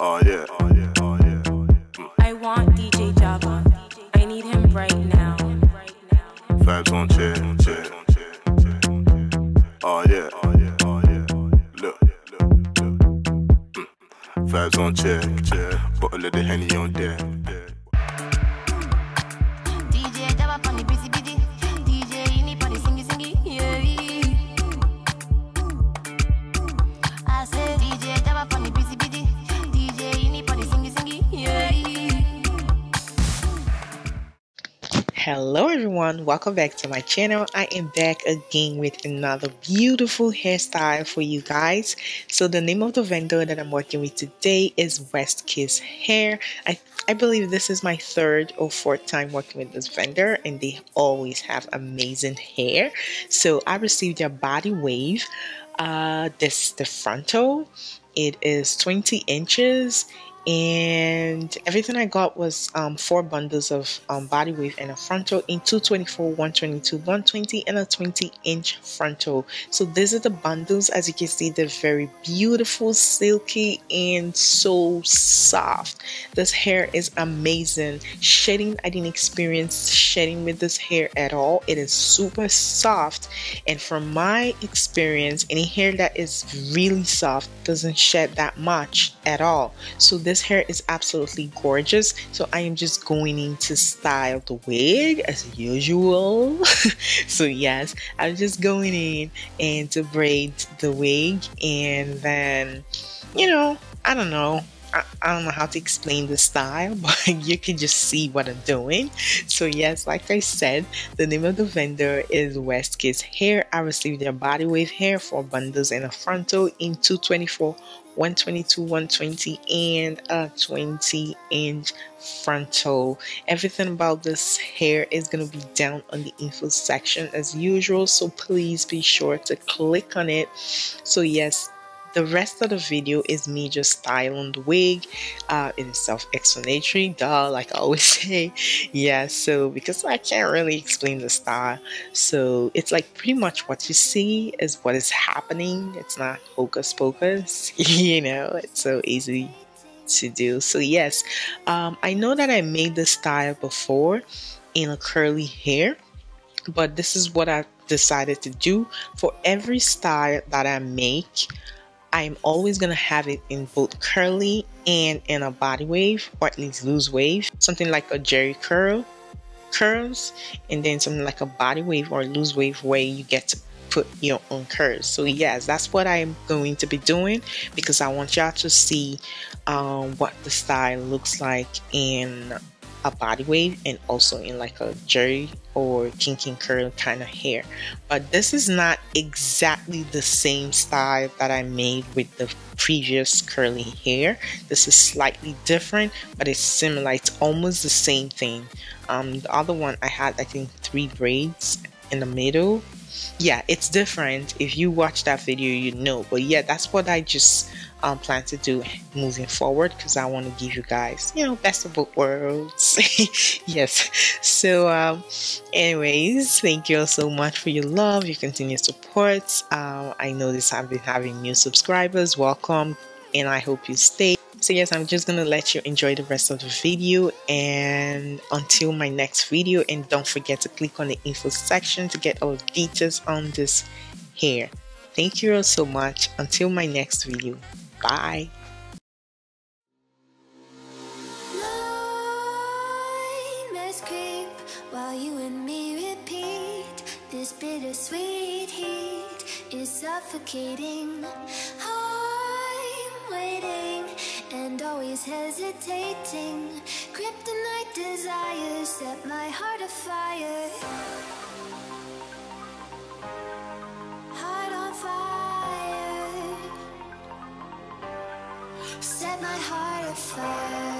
Oh yeah, oh yeah, oh yeah, oh yeah. I want DJ Java. I need him right now. Vibes on chair, oh yeah, oh yeah, oh yeah. Look. Vibes on chair, bottle of the Henny on deck. DJ Java on the busy busy. DJ Ini on the singy singy. Yeah. I said DJ Java on the busy busy. Hello everyone, welcome back to my channel. I am back again with another beautiful hairstyle for you guys. So the name of the vendor that I'm working with today is West Kiss Hair. I believe this is my third or fourth time working with this vendor, and they always have amazing hair. So I received their body wave. This is the frontal. It is 20 inches. And everything I got was 4 bundles of body wave and a frontal in 224, 122, 120, and a 20-inch frontal. So these are the bundles. As you can see, they're very beautiful, silky, and so soft. This hair is amazing. Shedding, I didn't experience shedding with this hair at all. It is super soft. And from my experience, any hair that is really soft doesn't shed that much at all. So this hair is absolutely gorgeous. So I am just going in to style the wig as usual. So yes, I'm just going in and to braid the wig, and then, you know, I don't know how to explain the style, but you can just see what I'm doing. So yes, like I said, the name of the vendor is West Kiss Hair. I received their body wave hair, 4 bundles and a frontal in 224, 122, 120, and a 20-inch frontal. Everything about this hair is going to be down on the info section as usual, so please be sure to click on it. So yes, the rest of the video is me just styling the wig. It is self-explanatory, duh, like I always say. Yeah, so because I can't really explain the style, so it's like pretty much what you see is what is happening. It's not hocus pocus, you know, it's so easy to do. So yes, I know that I made this style before in a curly hair, but this is what I decided to do for every style that I make. I'm always going to have it in both curly and in a body wave, or at least loose wave, something like a jerry curls, and then something like a body wave or loose wave where you get to put your own curls. So yes, that's what I'm going to be doing, because I want y'all to see what the style looks like in a body wave and also in like a jerry or kinky curl kind of hair. But this is not exactly the same style that I made with the previous curly hair. This is slightly different, but it's similar. It's almost the same thing. The other one I had, I think, 3 braids in the middle. Yeah, it's different. If you watch that video, you know. But yeah, that's what I just plan to do moving forward, because I want to give you guys, you know, best of both worlds. Yes. So anyways, thank you all so much for your love, your continued support. I know this, I've been having new subscribers. Welcome, and I hope you stay. So yes, I'm just gonna let you enjoy the rest of the video, and until my next video. And don't forget to click on the info section to get all the details on this hair. Thank you all so much. Until my next video. Bye. Mindless creep while you and me repeat. This bittersweet heat is suffocating. I'm waiting and always hesitating. Kryptonite desires set my heart afire. Heart on fire. Set my heart afire.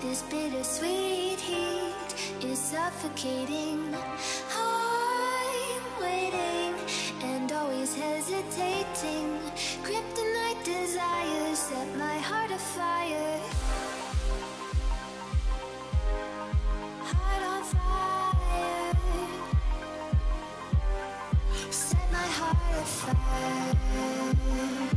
This bittersweet heat is suffocating. I'm waiting and always hesitating. Kryptonite desires set my heart afire. Heart on fire. Set my heart afire.